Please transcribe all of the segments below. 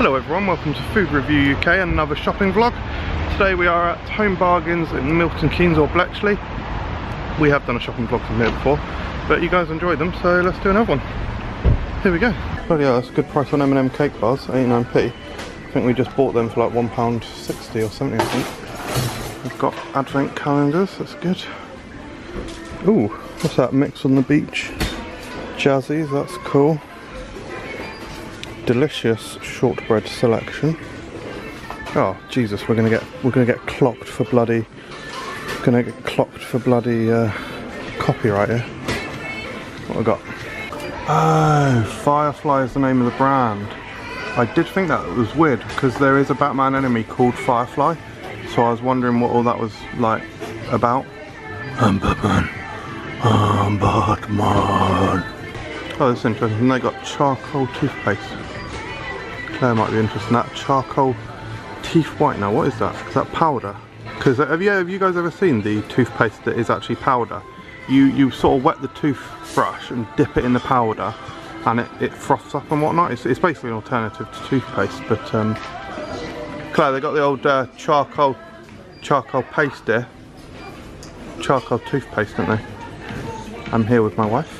Hello everyone, welcome to Food Review UK and another shopping vlog. Today we are at Home Bargains in Milton Keynes or Bletchley. We have done a shopping vlog from here before, but you guys enjoyed them, so let's do another one. Here we go. Bloody hell, that's a good price on M&M cake bars, 89p. I think we just bought them for like £1.60 or something, I think. We've got advent calendars, that's good. Ooh, what's that? Mix on the beach. Jazzies, that's cool. Delicious shortbread selection. Oh Jesus, we're gonna get clocked for bloody copyright here. What have I got? Oh, Firefly is the name of the brand. I did think that was weird because there is a Batman enemy called Firefly, so I was wondering what all that was like about. I'm Batman. I'm Batman. Oh, that's interesting. They got charcoal toothpaste. Claire might be interested in that. Charcoal teeth whitener. What is that? Is that powder? Because have you guys ever seen the toothpaste that is actually powder? You sort of wet the toothbrush and dip it in the powder, and it froths up and whatnot. It's basically an alternative to toothpaste. But Claire, they got the old charcoal paste there. Charcoal toothpaste, don't they? I'm here with my wife.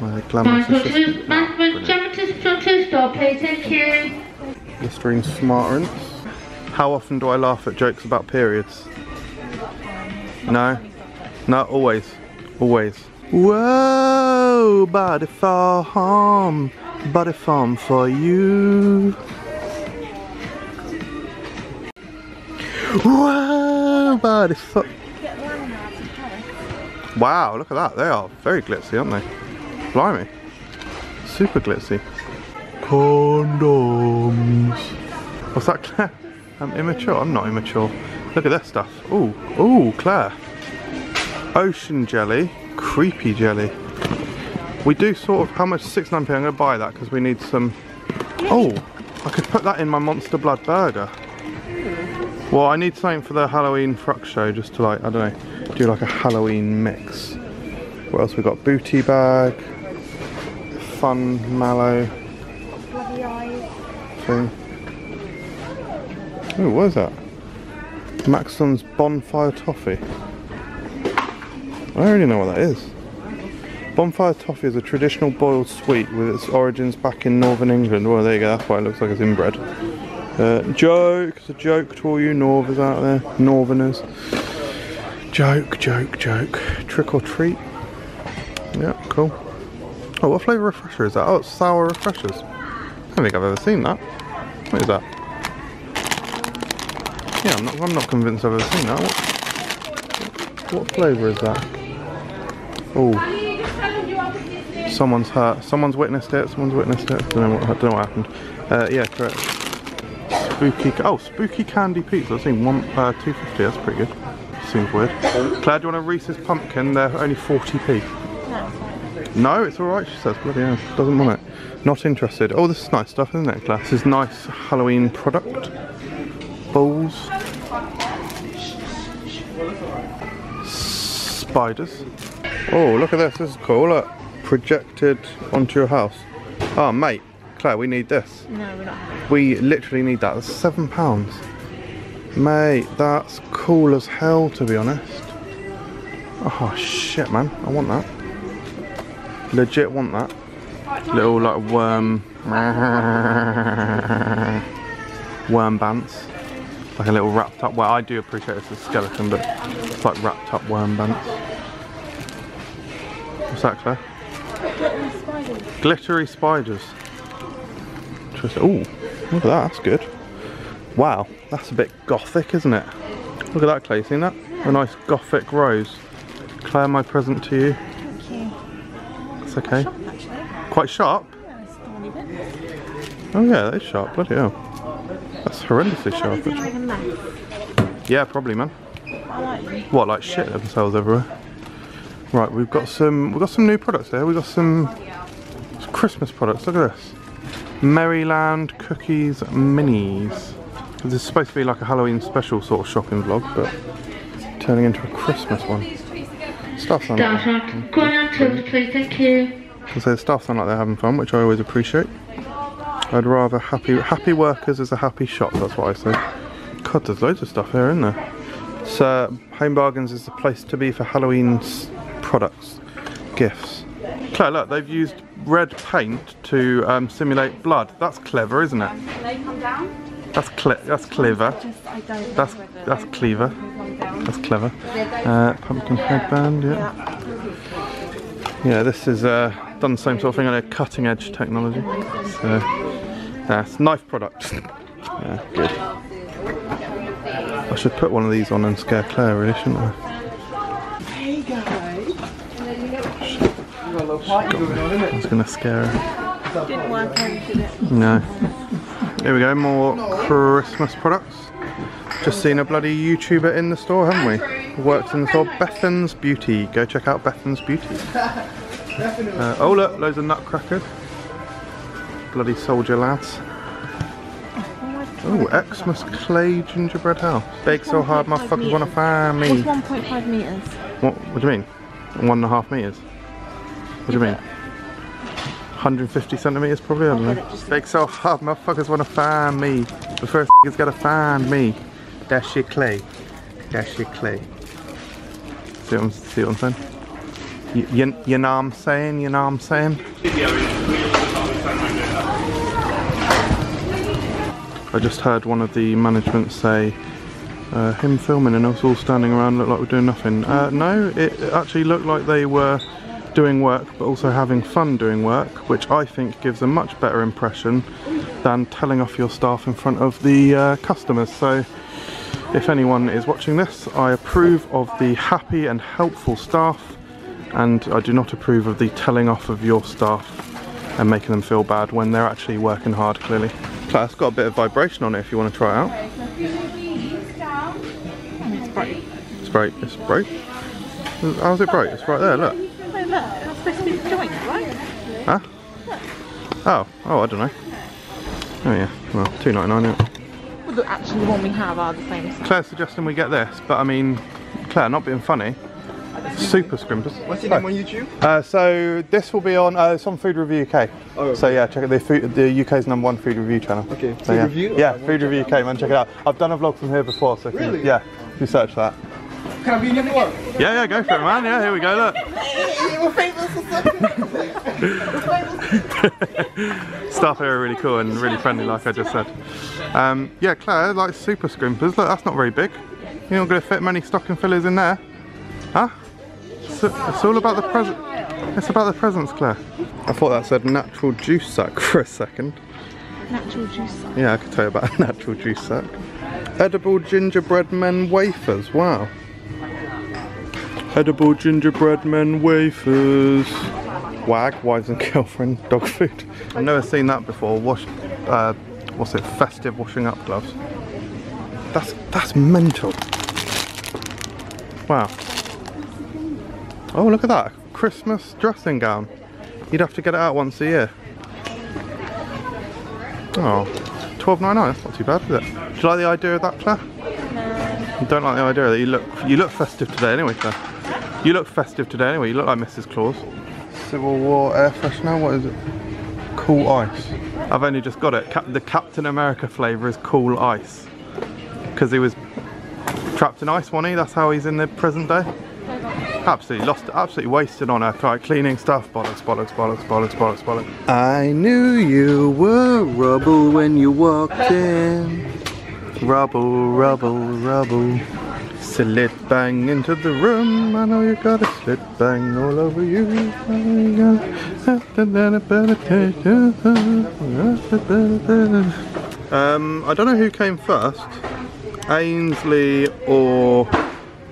Store, please. Thank you. Listerine smartrints. How often do I laugh at jokes about periods? No? No, always. Always. Whoa, body farm for you. Whoa, body farm. Wow, look at that. They are very glitzy, aren't they? Blimey, super glitzy. Condoms. What's that, Claire? I'm immature. I'm not immature. Look at that stuff. Ooh, ooh, Claire. Ocean jelly, creepy jelly. We do sort of. How much? 6.9p. I'm gonna buy that because we need some. Oh, I could put that in my Monster Blood burger. Well, I need something for the Halloween fruct show, just to like, I don't know, do like a Halloween mix. What else we got? Booty bag. Fun mallow thing. Oh, what is that? Maxim's Bonfire Toffee. I don't really know what that is. Bonfire Toffee is a traditional boiled sweet with its origins back in northern England. Well, there you go, that's why it looks like it's inbred. Joke, it's a joke to all you northerners out there. Northerners. Joke, joke, joke. Trick or treat. Yeah, cool. Oh, what flavour refresher is that? Oh, it's Sour Refreshers. I don't think I've ever seen that. What is that? Yeah, I'm not convinced I've ever seen that. What flavour is that? Oh, someone's hurt. Someone's witnessed it. Someone's witnessed it. I don't know what happened. Yeah, correct. Spooky. Oh, spooky candy pizza. I've seen one £2.50. That's pretty good. Seems weird. Claire, do you want a Reese's pumpkin? They're only 40p. No, it's alright, she says. Bloody hell, doesn't want it. Not interested. Oh, this is nice stuff, isn't it, Claire? This is nice Halloween product. Balls. Spiders. Oh, look at this. This is cool. Look. Projected onto your house. Oh, mate. Claire, we need this. No, we're not. We literally need that. That's £7. Mate, that's cool as hell, to be honest. Oh, shit, man. I want that. Legit want that. Little like worm bands. Like a little wrapped up, well I do appreciate it's a skeleton, but it's like wrapped up worm bands. What's that, Claire? Glittery spiders. Interesting. Ooh, look at that, that's good. Wow, that's a bit gothic, isn't it? Look at that, Claire, you seen that? A nice gothic rose. Claire, my present to you. That's okay. Quite sharp? Yeah, it's thorny bit. Oh yeah, that is sharp, bloody hell. That's horrendously sharp. Yeah, probably, man. What, like shit themselves everywhere? Right, we've got some new products here. We've got some Christmas products, look at this. Maryland Cookies Minis. This is supposed to be like a Halloween special sort of shopping vlog, but turning into a Christmas one. Staff sound like they're having fun, which I always appreciate. I'd rather happy workers as a happy shop, that's what I say. God, there's loads of stuff here, isn't there? So Home Bargains is the place to be for Halloween's products, gifts. Claire, look, they've used red paint to simulate blood. That's clever, isn't it? Can they come down? That's clever. That's clever. That's clever. Pumpkin headband, yeah. Yeah, this is done the same sort of thing on a cutting edge technology. So that's knife products. Yeah, good. I should put one of these on and scare Claire, really, shouldn't I? There you go. I was going to scare her. Didn't work out, did it? No. Here we go, more Christmas products. Just seen a bloody YouTuber in the store, haven't we? Works in the store, Bethan's Beauty. Go check out Bethan's Beauty. Oh look, loads of nutcrackers. Bloody soldier lads. Oh, Xmas clay gingerbread house. Bake so hard, motherfuckers want to fire me. What's 1.5 metres? What do you mean? 1.5 metres? What do you mean? 150 centimetres probably, I don't know. Bake so hard, motherfuckers want to find me. The first is going to find me. Dash your clay. Dash your clay. See what I'm saying? You know what I'm saying? You know what I'm saying? I just heard one of the management say, him filming and us all standing around looked like we're doing nothing. No, it actually looked like they were doing work but also having fun doing work, which I think gives a much better impression than telling off your staff in front of the customers. So if anyone is watching this, I approve of the happy and helpful staff, and I do not approve of the telling off of your staff and making them feel bad when they're actually working hard, clearly. Claire, it's got a bit of vibration on it if you want to try it out. It's bright. It's bright. It's bright. How's it bright? It's right there, look. Look, that's supposed to be the joint, right? Huh? Oh, I don't know. Oh yeah, well, $2.99. Well, look, actually, the one we have are the same size. Claire's suggesting we get this, but I mean, Claire, not being funny, super scrimpers. What's your name on YouTube? So this will be on, it's on Food Review UK. Oh. So yeah, check it, the UK's #1 food review channel. Okay. So, Food Review? Yeah, Food Review UK, man, check it out. I've done a vlog from here before, so really? Yeah, if you search that. Can I be in your vlog? Yeah, yeah, go for it, man. Yeah, here we go, look. Staff here are really cool and really friendly, like I just said. Yeah, Claire likes super scrimpers. Look, that's not very big. You're not going to fit many stocking fillers in there. Huh? It's all about the present. It's about the presents, Claire. I thought that said natural juice sack for a second. Natural juice sack? Yeah, I could tell you about a natural juice sack. Edible gingerbread men wafers, wow. Edible gingerbread men wafers. Wag, wives and girlfriend, dog food. I've never seen that before. Wash, what's it? Festive washing up gloves. That's mental. Wow. Oh, look at that. Christmas dressing gown. You'd have to get it out once a year. Oh, $12.99. That's not too bad, is it? Do you like the idea of that, Claire? No. You don't like the idea that you look festive today, anyway, Claire. You look festive today anyway, you look like Mrs. Claus. Civil War air freshener, what is it? Cool Ice. I've only just got it. The Captain America flavour is Cool Ice. Because he was trapped in ice, wasn't he? That's how he's in the present day. Absolutely lost it, absolutely wasted on her. Try cleaning stuff. Bollocks, bollocks, bollocks, bollocks, bollocks, bollocks. I knew you were rubble when you walked in. Rubble, rubble, rubble. Slit bang into the room, I know you got a slit bang all over you. I don't know who came first, Ainsley or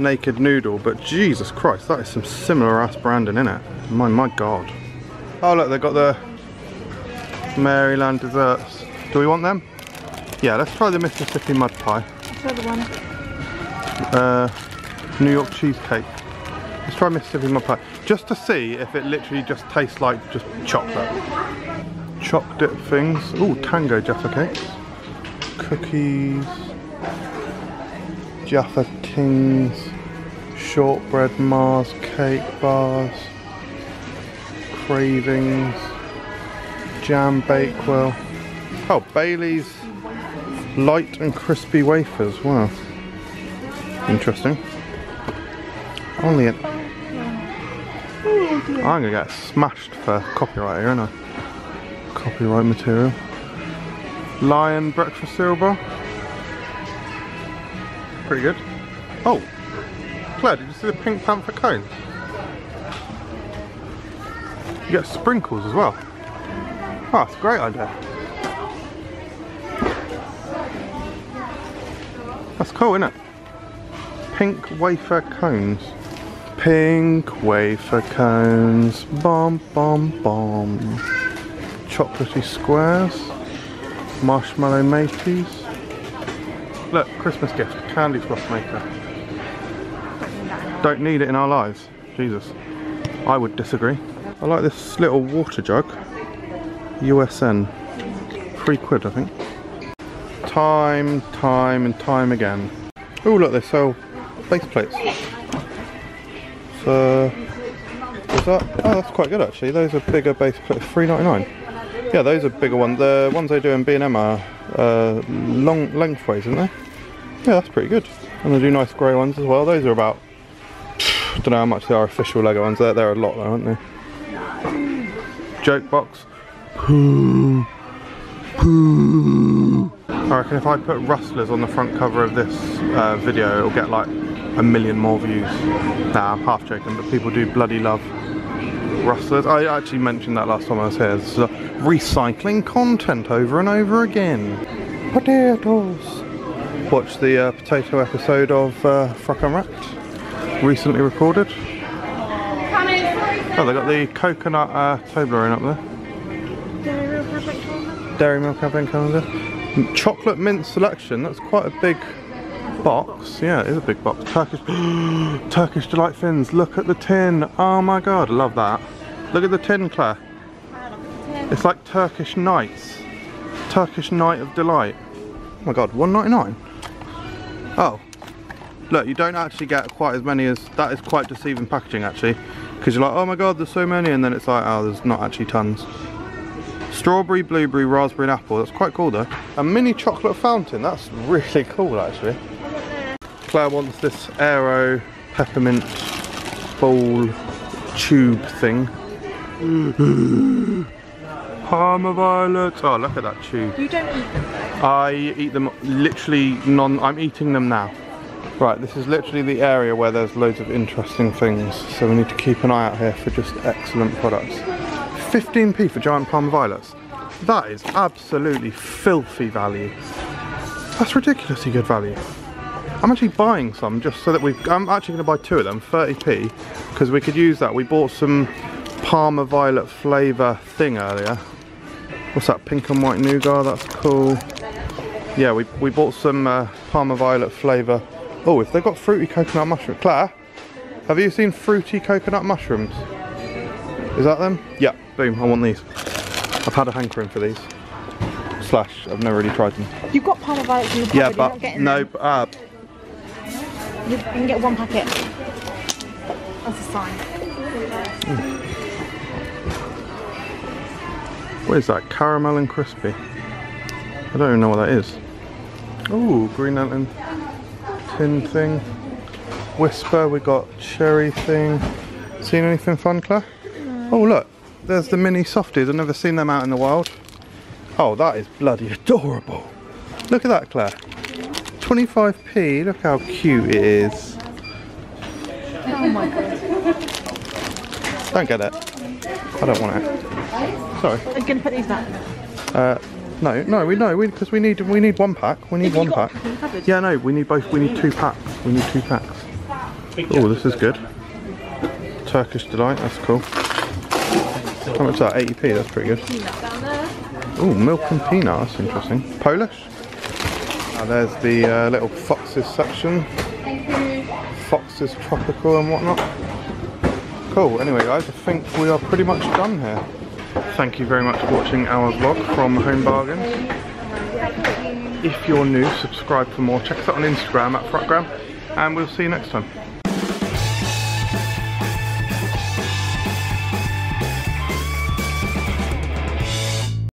Naked Noodle, but Jesus Christ, that is some similar ass branding, isn't it? My God. Oh look, they've got the Maryland desserts. Do we want them? Yeah, let's try the Mississippi mud pie. That's the one. New York cheesecake. Let's try Mississippi mud pie just to see if it literally just tastes like just chocolate. Choc dip things. Ooh, Tango Jaffa Cakes. Cookies. Jaffa Kings. Shortbread Mars cake bars. Cravings. Jam Bakewell. Oh, Bailey's light and crispy wafers. Wow. Interesting. Only an... I'm gonna get smashed for copyright here, aren't I? Copyright material. Lion breakfast cereal bar. Pretty good. Oh, Claire, did you see the pink panther cone? You get sprinkles as well. Oh, that's a great idea. That's cool, isn't it? Pink wafer cones. Pink wafer cones. Bomb, bomb, bomb. Chocolatey squares. Marshmallow mateys. Look, Christmas gift. Candy floss maker. Don't need it in our lives. Jesus. I would disagree. I like this little water jug. USN. £3, I think. Time, time and time again. Oh look, they sell face plates. So, is that? Oh, that's quite good actually. Those are bigger base plates, £3.99. Yeah, those are bigger ones. The ones they do in B&M are long lengthways, aren't they? Yeah, that's pretty good. And they do nice grey ones as well. Those are about, I don't know how much they are official Lego ones. They're a lot though, aren't they? Joke box. Poo. Poo. I reckon if I put Rustlers on the front cover of this video, it'll get like 1 million more views. Nah, I'm half joking, but people do bloody love Rustlers. I actually mentioned that last time I was here. It's recycling content over and over again. Potatoes. Watch the potato episode of Frock and Wrapped, recently recorded. Oh, they got the coconut Toblerone up there. Dairy Milk advent calendar. Chocolate mint selection. That's quite a big box. Yeah, it is a big box. Turkish Turkish delight fins. Look at the tin. Oh my god, I love that. Look at the tin, Claire. It's like Turkish nights. Turkish night of delight. Oh my god, £1.99. Oh, look, you don't actually get quite as many as that. Is quite deceiving packaging actually. Because you're like, oh my god, there's so many, and then it's like, oh, there's not actually tons. Strawberry, blueberry, raspberry and apple. That's quite cool though. A mini chocolate fountain. That's really cool actually. Claire wants this aero peppermint ball tube thing. Parma Violets. Oh, look at that tube. You don't eat them. I eat them literally I'm eating them now. Right, this is literally the area where there's loads of interesting things, so we need to keep an eye out here for just excellent products. 15p for giant Parma Violets. That is absolutely filthy value. That's ridiculously good value. I'm actually buying some just so that I'm actually going to buy two of them, 30p, because we could use that. We bought some Parma Violet flavour thing earlier. What's that, pink and white nougat? That's cool. Yeah, we bought some Parma Violet flavour. Oh, if they've got fruity coconut mushroom. Claire, have you seen fruity coconut mushrooms? Is that them? Yeah, boom, I want these. I've had a hankering for these. Slash, I've never really tried them. You've got Parma Violets in the cupboard, you're not getting them. No, you can get one packet. That's a sign. Mm. What is that? Caramel and crispy. I don't even know what that is. Ooh, Green Lantern. Tin thing. Whisper, we got cherry thing. Seen anything fun, Claire? No. Oh look, there's the mini softies. I've never seen them out in the wild. Oh, that is bloody adorable. Look at that, Claire. 25p, look how cute it is. Oh my god. Don't get it. I don't want it. Sorry. Are you gonna put these back? No, because we need one pack. We need one pack. Yeah, no, we need both. We need two packs. We need two packs. Oh, this is good. Turkish delight. That's cool. How much is that? 80p. That's pretty good. Oh, milk and peanut. That's interesting. Polish. There's the little Foxes section. Foxes tropical and whatnot. Cool. Anyway, guys, I think we are pretty much done here. Thank you very much for watching our vlog from Home Bargains. If you're new, subscribe for more. Check us out on Instagram at Frotgram, and we'll see you next time.